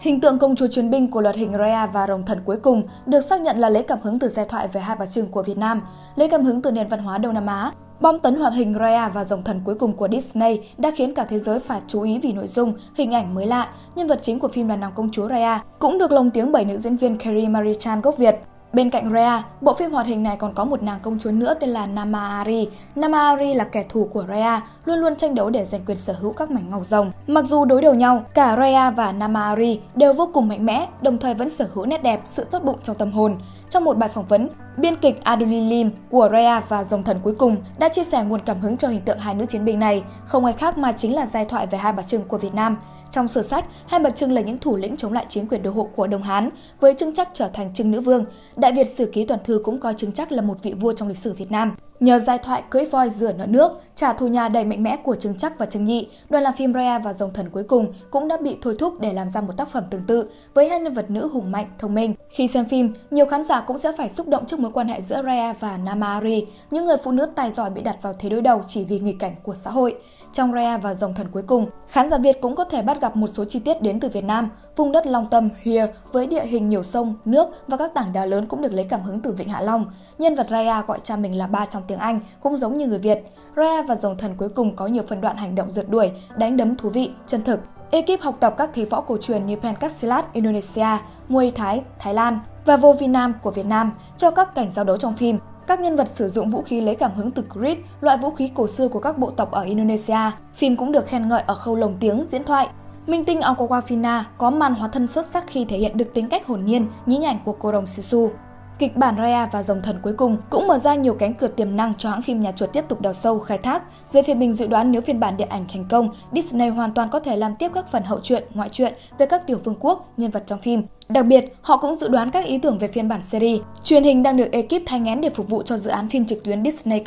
Hình tượng công chúa chuyến binh của loạt hình Raya và Rồng Thần cuối cùng được xác nhận là lấy cảm hứng từ giai thoại về Hai Bà Trưng của Việt Nam, lấy cảm hứng từ nền văn hóa Đông Nam Á. Bom tấn hoạt hình Raya và Rồng Thần cuối cùng của Disney đã khiến cả thế giới phải chú ý vì nội dung, hình ảnh mới lạ. Nhân vật chính của phim là nàng công chúa Raya cũng được lồng tiếng bởi nữ diễn viên Kelly Marie Tran gốc Việt. Bên cạnh Raya, bộ phim hoạt hình này còn có một nàng công chúa nữa tên là Namaari. Namaari là kẻ thù của Raya, luôn luôn tranh đấu để giành quyền sở hữu các mảnh ngọc rồng. Mặc dù đối đầu nhau, cả Raya và Namaari đều vô cùng mạnh mẽ, đồng thời vẫn sở hữu nét đẹp, sự tốt bụng trong tâm hồn. Trong một bài phỏng vấn, biên kịch Adolin Lim của Raya và Rồng Thần cuối cùng đã chia sẻ nguồn cảm hứng cho hình tượng hai nữ chiến binh này, không ai khác mà chính là giai thoại về Hai Bà Trưng của Việt Nam. Trong sử sách, Hai Bà Trưng là những thủ lĩnh chống lại chính quyền đô hộ của Đông Hán, với Trưng Trắc trở thành Trưng Nữ Vương. Đại Việt Sử Ký Toàn Thư cũng coi Trưng Trắc là một vị vua trong lịch sử Việt Nam. Nhờ giai thoại cưỡi voi rửa nợ nước, trả thù nhà đầy mạnh mẽ của Trưng Trắc và Trưng Nhị, đoàn làm phim Raya và Rồng Thần cuối cùng cũng đã bị thôi thúc để làm ra một tác phẩm tương tự với hai nhân vật nữ hùng mạnh, thông minh. Khi xem phim, nhiều khán giả cũng sẽ phải xúc động trước mối quan hệ giữa Raya và Namaari, những người phụ nữ tài giỏi bị đặt vào thế đối đầu chỉ vì nghịch cảnh của xã hội. Trong Raya và Rồng Thần cuối cùng, khán giả Việt cũng có thể bắt gặp một số chi tiết đến từ Việt Nam. Vùng đất Long Tâm, Huế với địa hình nhiều sông, nước và các tảng đá lớn cũng được lấy cảm hứng từ Vịnh Hạ Long. Nhân vật Raya gọi cha mình là Ba trong tiếng Anh, cũng giống như người Việt. Raya và Rồng Thần cuối cùng có nhiều phân đoạn hành động rượt đuổi, đánh đấm thú vị, chân thực. Ekip học tập các thế võ cổ truyền như Pencak Silat Indonesia, Muay Thái Thái Lan và Võ Viêt Nam của Việt Nam cho các cảnh giao đấu trong phim. Các nhân vật sử dụng vũ khí lấy cảm hứng từ Kris, loại vũ khí cổ xưa của các bộ tộc ở Indonesia. Phim cũng được khen ngợi ở khâu lồng tiếng, diễn thoại. Minh tinh Awkwafina có màn hóa thân xuất sắc khi thể hiện được tính cách hồn nhiên, nhí nhảnh của cô rồng Sisu. Kịch bản Raya và Rồng Thần cuối cùng cũng mở ra nhiều cánh cửa tiềm năng cho hãng phim nhà chuột tiếp tục đào sâu, khai thác. Giới phê bình dự đoán nếu phiên bản điện ảnh thành công, Disney hoàn toàn có thể làm tiếp các phần hậu truyện, ngoại truyện về các tiểu vương quốc, nhân vật trong phim. Đặc biệt, họ cũng dự đoán các ý tưởng về phiên bản series. Truyền hình đang được ekip thay ngén để phục vụ cho dự án phim trực tuyến Disney+.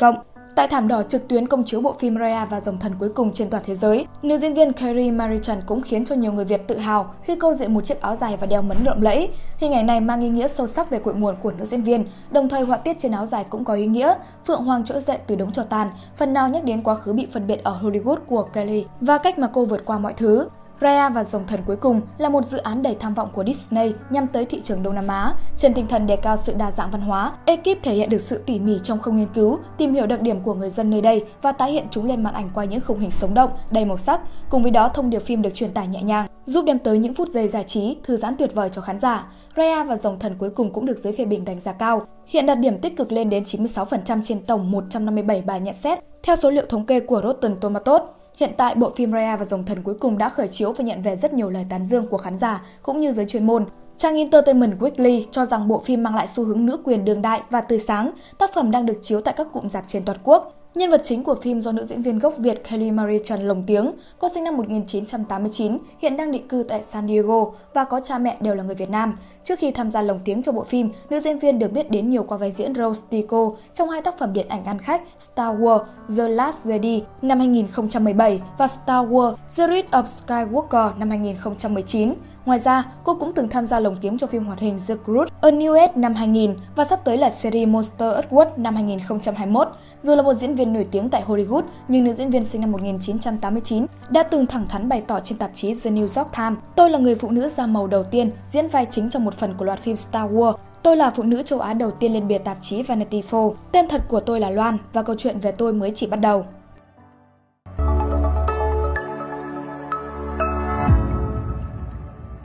Tại thảm đỏ trực tuyến công chiếu bộ phim Raya và Rồng Thần cuối cùng trên toàn thế giới, nữ diễn viên Kelly Marie Tran cũng khiến cho nhiều người Việt tự hào khi cô diện một chiếc áo dài và đeo mấn lộng lẫy. Hình ảnh này mang ý nghĩa sâu sắc về cội nguồn của nữ diễn viên, đồng thời họa tiết trên áo dài cũng có ý nghĩa phượng hoàng trỗi dậy từ đống tro tàn, phần nào nhắc đến quá khứ bị phân biệt ở Hollywood của Kelly và cách mà cô vượt qua mọi thứ. Raya và Rồng Thần cuối cùng là một dự án đầy tham vọng của Disney nhằm tới thị trường Đông Nam Á. Trên tinh thần đề cao sự đa dạng văn hóa, ekip thể hiện được sự tỉ mỉ trong khâu nghiên cứu, tìm hiểu đặc điểm của người dân nơi đây và tái hiện chúng lên màn ảnh qua những khung hình sống động, đầy màu sắc. Cùng với đó, thông điệp phim được truyền tải nhẹ nhàng, giúp đem tới những phút giây giải trí, thư giãn tuyệt vời cho khán giả. Raya và Rồng Thần cuối cùng cũng được giới phê bình đánh giá cao. Hiện đạt điểm tích cực lên đến 96% trên tổng 157 bài nhận xét, theo số liệu thống kê của Rotten Tomatoes. Hiện tại, bộ phim Raya và Rồng Thần cuối cùng đã khởi chiếu và nhận về rất nhiều lời tán dương của khán giả cũng như giới chuyên môn. Trang Entertainment Weekly cho rằng bộ phim mang lại xu hướng nữ quyền đương đại và tươi sáng, tác phẩm đang được chiếu tại các cụm rạp trên toàn quốc. Nhân vật chính của phim do nữ diễn viên gốc Việt Kelly Marie Tran lồng tiếng, cô sinh năm 1989, hiện đang định cư tại San Diego và có cha mẹ đều là người Việt Nam. Trước khi tham gia lồng tiếng cho bộ phim, nữ diễn viên được biết đến nhiều qua vai diễn Rose Tico trong hai tác phẩm điện ảnh ăn khách Star Wars The Last Jedi năm 2017 và Star Wars The Rise of Skywalker năm 2019. Ngoài ra, cô cũng từng tham gia lồng tiếng cho phim hoạt hình The Croods: A New Age năm 2000 và sắp tới là series Monster World năm 2021. Dù là một diễn viên nổi tiếng tại Hollywood, nhưng nữ diễn viên sinh năm 1989 đã từng thẳng thắn bày tỏ trên tạp chí The New York Times: "Tôi là người phụ nữ da màu đầu tiên diễn vai chính trong một phần của loạt phim Star Wars. Tôi là phụ nữ châu Á đầu tiên lên bìa tạp chí Vanity Fair. Tên thật của tôi là Loan và câu chuyện về tôi mới chỉ bắt đầu."